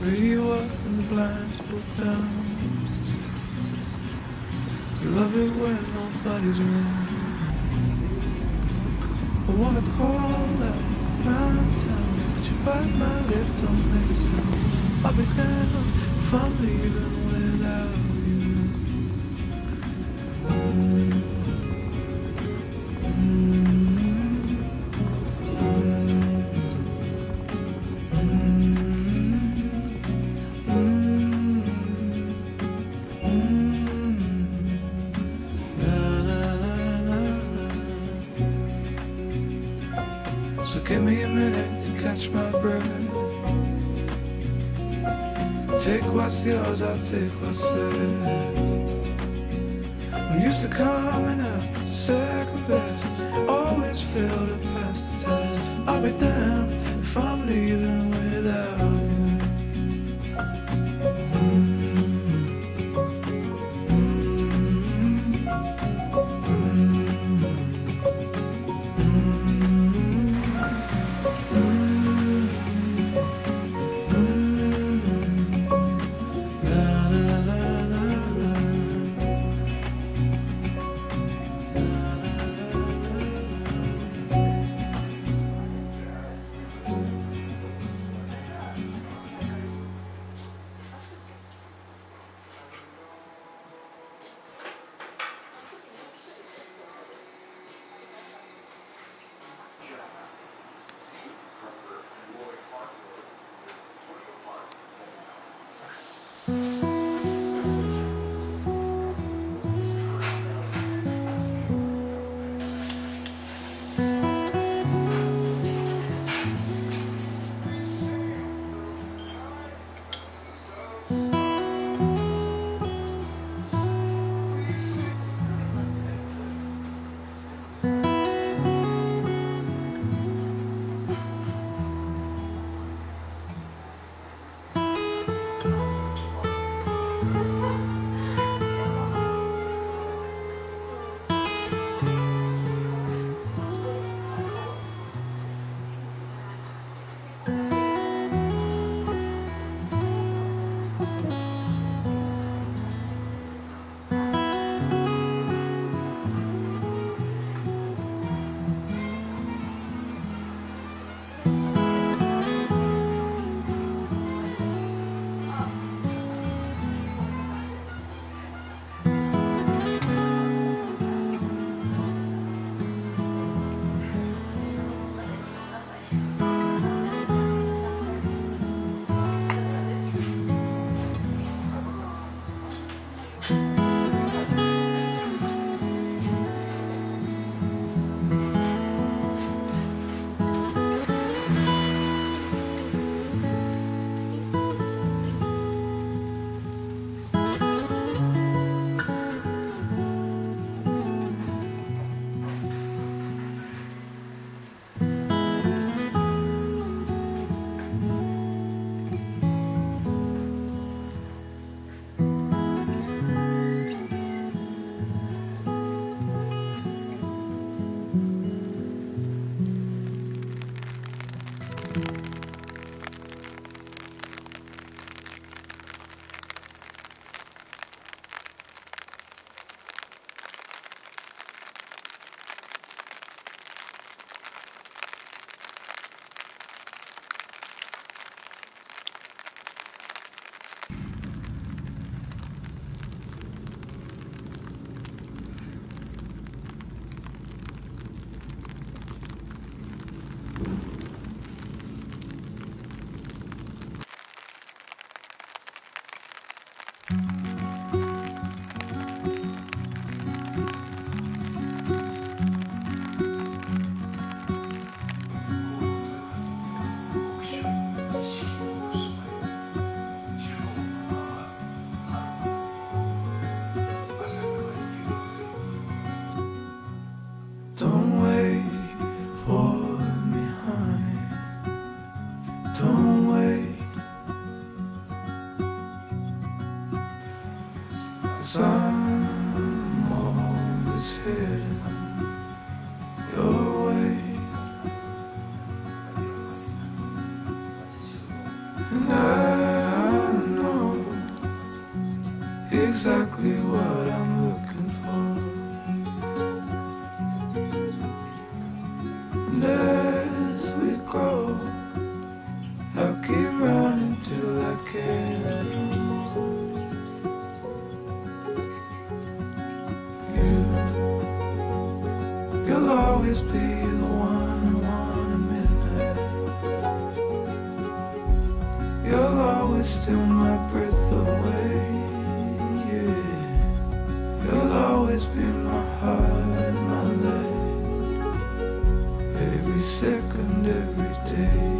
Where you up and the blinds pulled down. You love it when nobody's around. I wanna call out my town, but you bite my lip, don't make a sound. I'll be down if I'm leaving without you. So give me a minute to catch my breath. Take what's yours, I'll take what's left. I'm used to coming up second best, always fail to pass the test. I'll be damned if I'm leaving without and I always steal my breath away, yeah. You'll always be my heart, my life, every second, every day.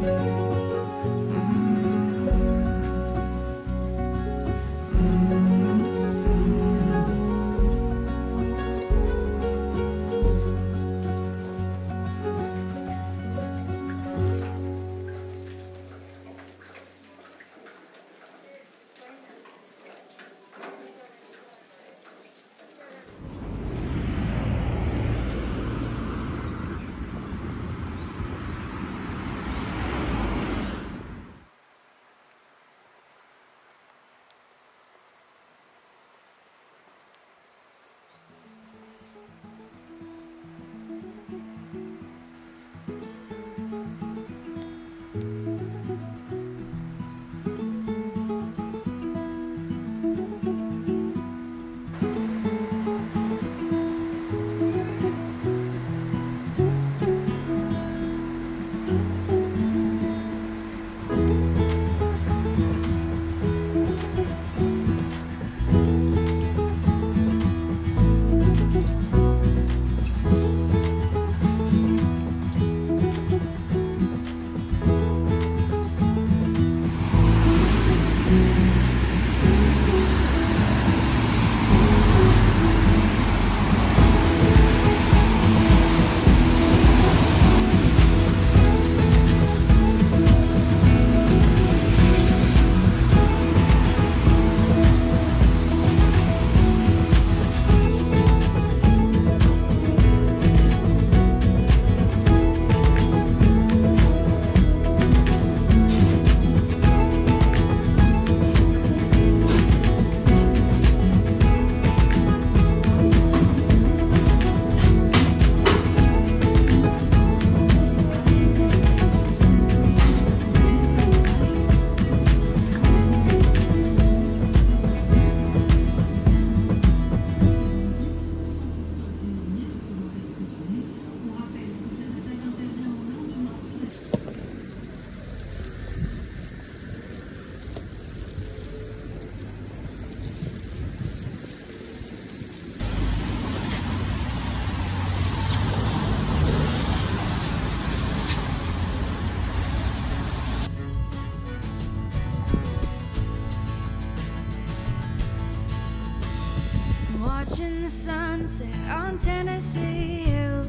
Watching the sunset on Tennessee hills,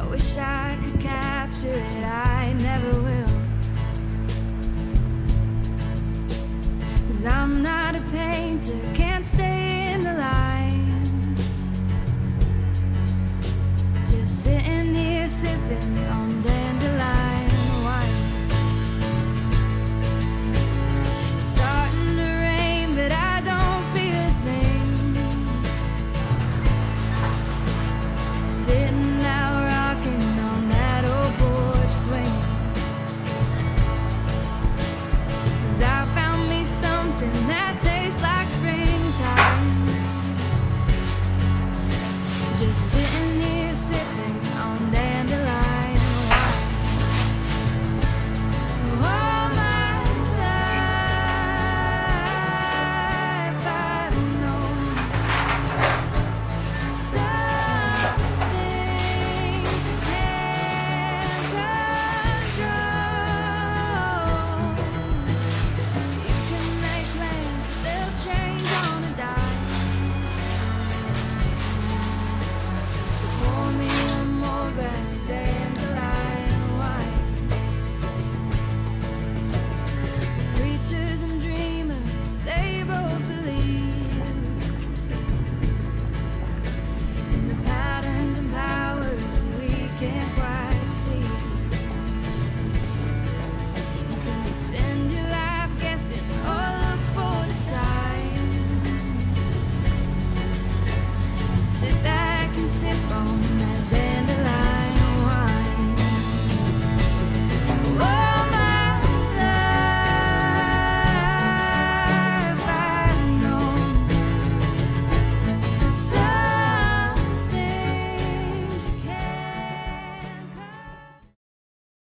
I wish I could capture it, I never will.